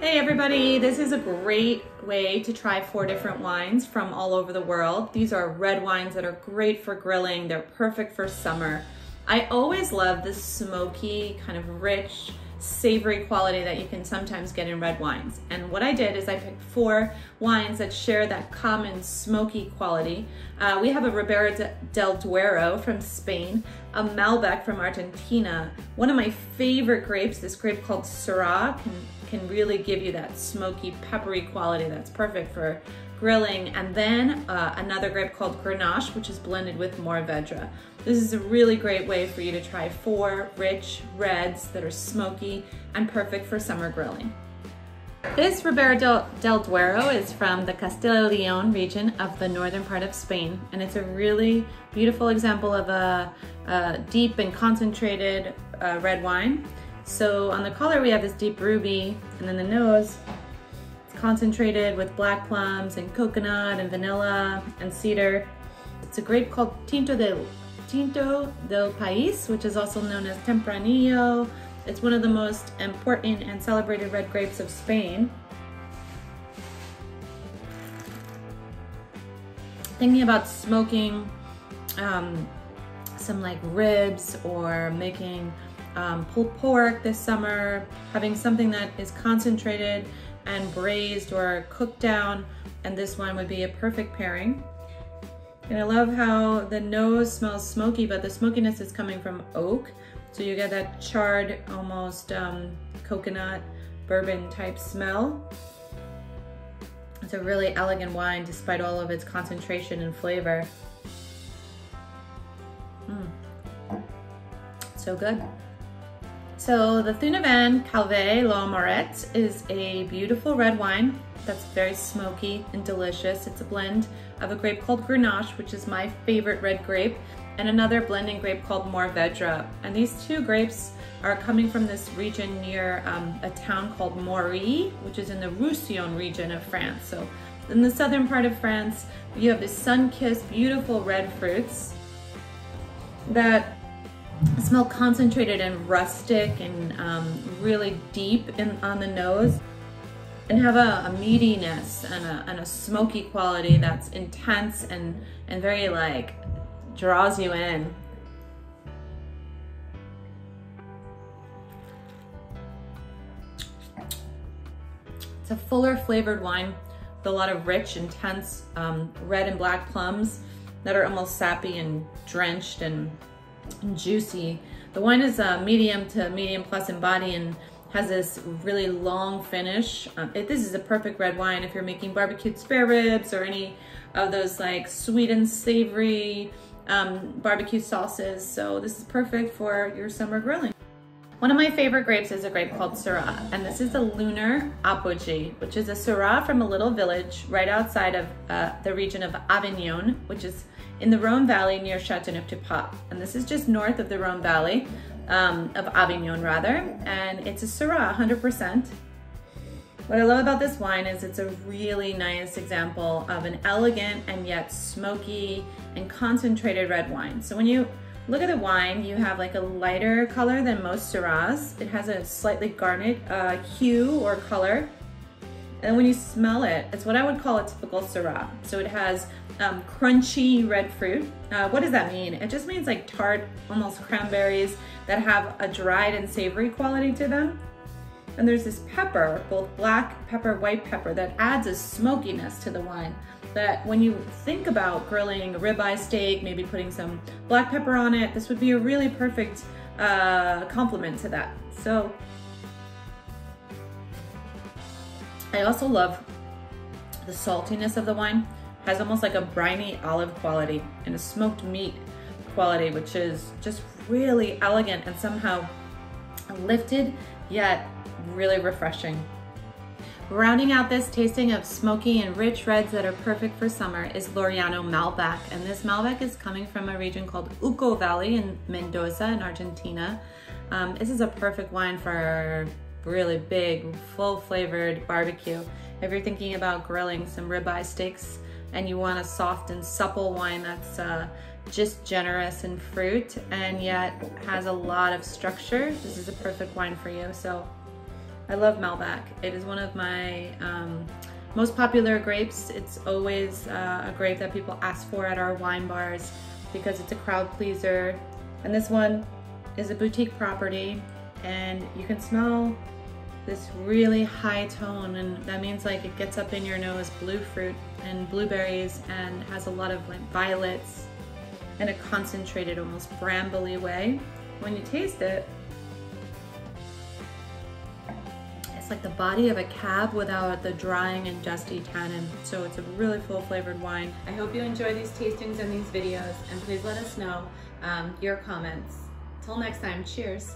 Hey everybody, this is a great way to try four different wines from all over the world. These are red wines that are great for grilling. They're perfect for summer. I always love the smoky, kind of rich, savory quality that you can sometimes get in red wines. And what I did is I picked four wines that share that common smoky quality. We have a Ribera del Duero from Spain, a Malbec from Argentina. One of my favorite grapes, this grape called Syrah, can really give you that smoky, peppery quality that's perfect for grilling. And then another grape called Grenache, which is blended with Mourvèdre. This is a really great way for you to try four rich reds that are smoky and perfect for summer grilling. This Ribera del Duero is from the Castilla y León region of the northern part of Spain, and it's a really beautiful example of a deep and concentrated red wine. So on the collar we have this deep ruby, and then the nose, it's concentrated with black plums and coconut and vanilla and cedar. It's a grape called Tinto del País, which is also known as Tempranillo. It's one of the most important and celebrated red grapes of Spain. Thinking about smoking some like ribs or making pulled pork this summer, having something that is concentrated and braised or cooked down, and this wine would be a perfect pairing. And I love how the nose smells smoky, but the smokiness is coming from oak, so you get that charred, almost coconut bourbon type smell. It's a really elegant wine despite all of its concentration and flavor. So good. So the Thunevin Calvet L'Amourette is a beautiful red wine that's very smoky and delicious. It's a blend of a grape called Grenache, which is my favorite red grape, and another blending grape called Mourvèdre. And these two grapes are coming from this region near a town called Maury, which is in the Roussillon region of France. So in the southern part of France, you have this sun-kissed, beautiful red fruits that smell concentrated and rustic and really deep on the nose, and have a meatiness and a smoky quality that's intense and very like draws you in. It's a fuller flavored wine with a lot of rich, intense red and black plums that are almost sappy and drenched and juicy. The wine is medium to medium plus in body and has this really long finish. This is a perfect red wine if you're making barbecued spare ribs or any of those like sweet and savory barbecue sauces. So this is perfect for your summer grilling. One of my favorite grapes is a grape called Syrah, and this is the Lunar Apogee, which is a Syrah from a little village right outside of the region of Avignon, which is in the Rhone Valley near Chateauneuf-du-Pape. And this is just north of the Rhone Valley, of Avignon rather, and it's a Syrah, 100%. What I love about this wine is it's a really nice example of an elegant and yet smoky and concentrated red wine. So when you look at the wine, you have like a lighter color than most Syrahs. It has a slightly garnet hue or color. And when you smell it, it's what I would call a typical Syrah. So it has crunchy red fruit. What does that mean? It just means like tart, almost cranberries that have a dried and savory quality to them. And there's this pepper, both black pepper, white pepper, that adds a smokiness to the wine. That when you think about grilling a ribeye steak, maybe putting some black pepper on it, this would be a really perfect complement to that. So I also love the saltiness of the wine. It has almost like a briny olive quality and a smoked meat quality, which is just really elegant and somehow lifted, yet really refreshing. Rounding out this tasting of smoky and rich reds that are perfect for summer is Loriano Malbec, and this Malbec is coming from a region called Uco Valley in Mendoza in Argentina. This is a perfect wine for really big, full-flavored barbecue. If you're thinking about grilling some ribeye steaks and you want a soft and supple wine that's just generous in fruit and yet has a lot of structure, this is a perfect wine for you. So I love Malbec. It is one of my most popular grapes. It's always a grape that people ask for at our wine bars because it's a crowd pleaser. And this one is a boutique property, and you can smell this really high tone, and that means like it gets up in your nose, blue fruit and blueberries, and has a lot of like violets in a concentrated, almost brambly way. When you taste it, it's like the body of a cab without the drying and dusty tannin. So it's a really full flavored wine. I hope you enjoy these tastings and these videos, and please let us know your comments. Till next time, cheers.